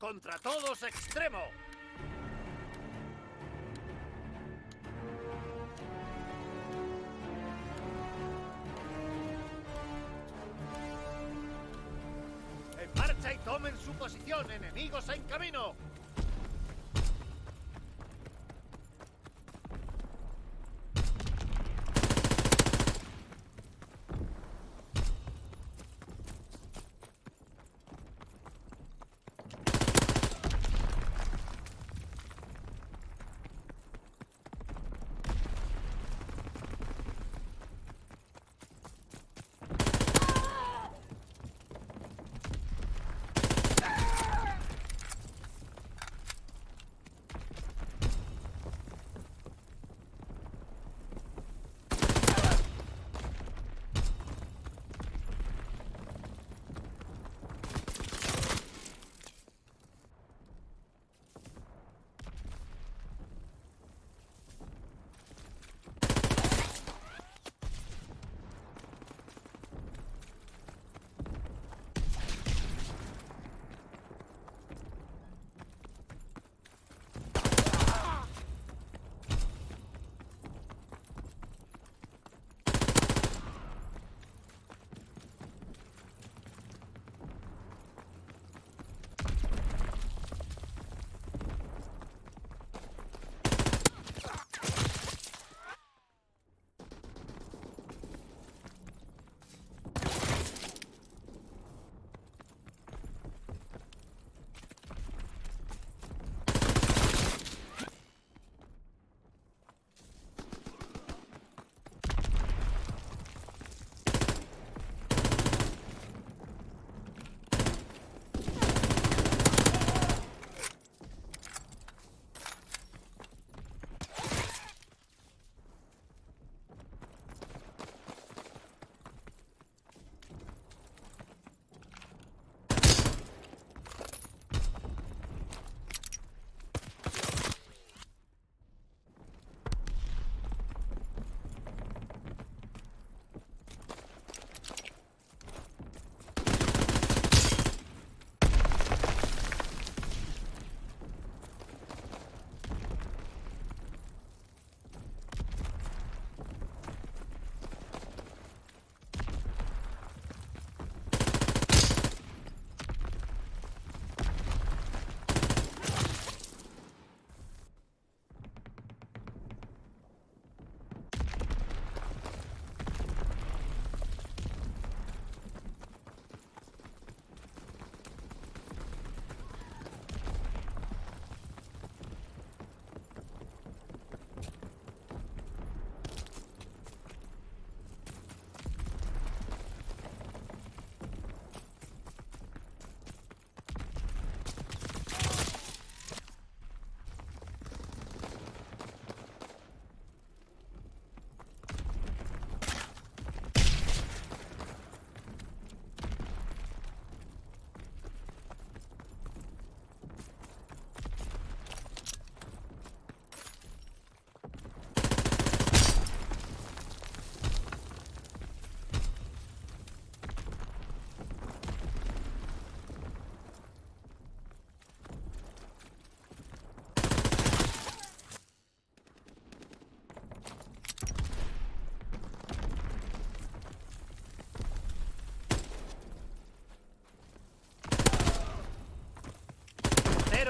¡Contra todos, extremo! ¡En marcha y tomen su posición! ¡Enemigos en camino!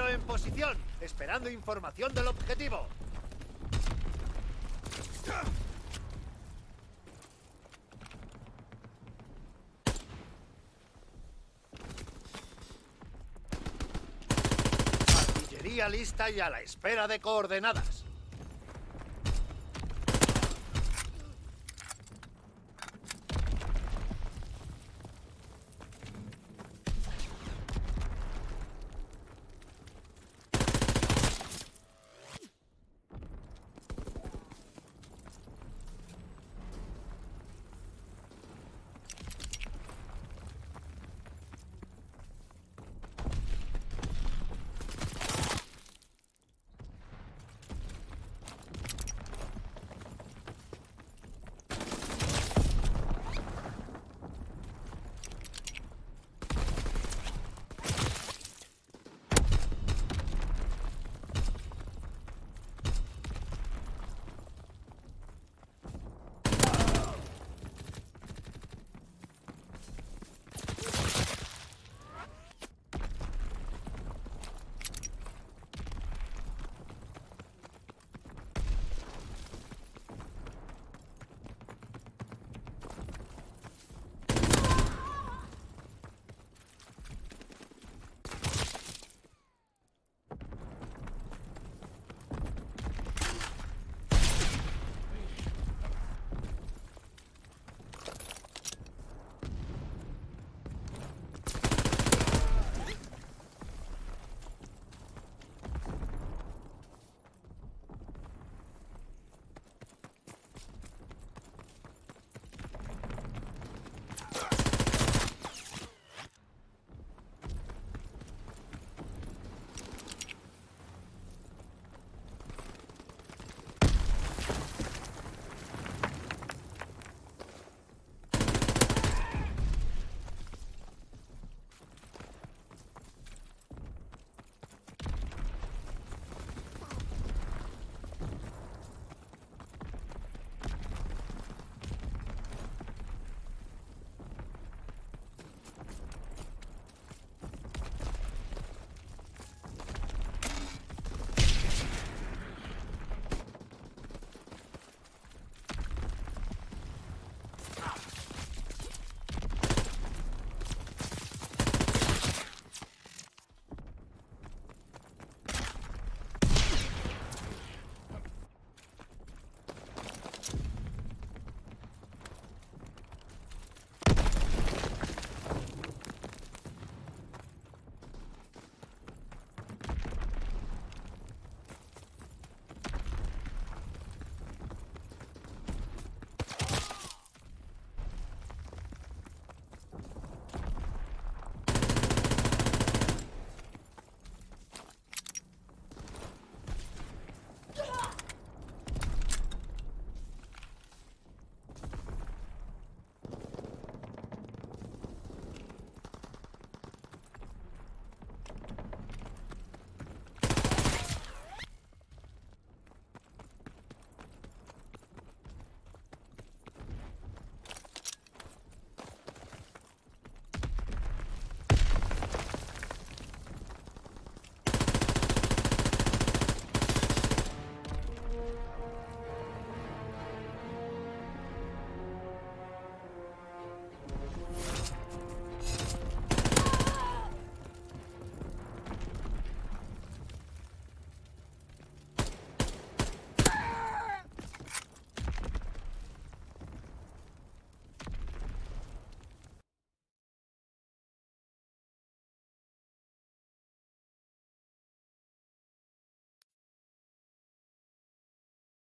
En posición, esperando información del objetivo. Artillería lista y a la espera de coordenadas.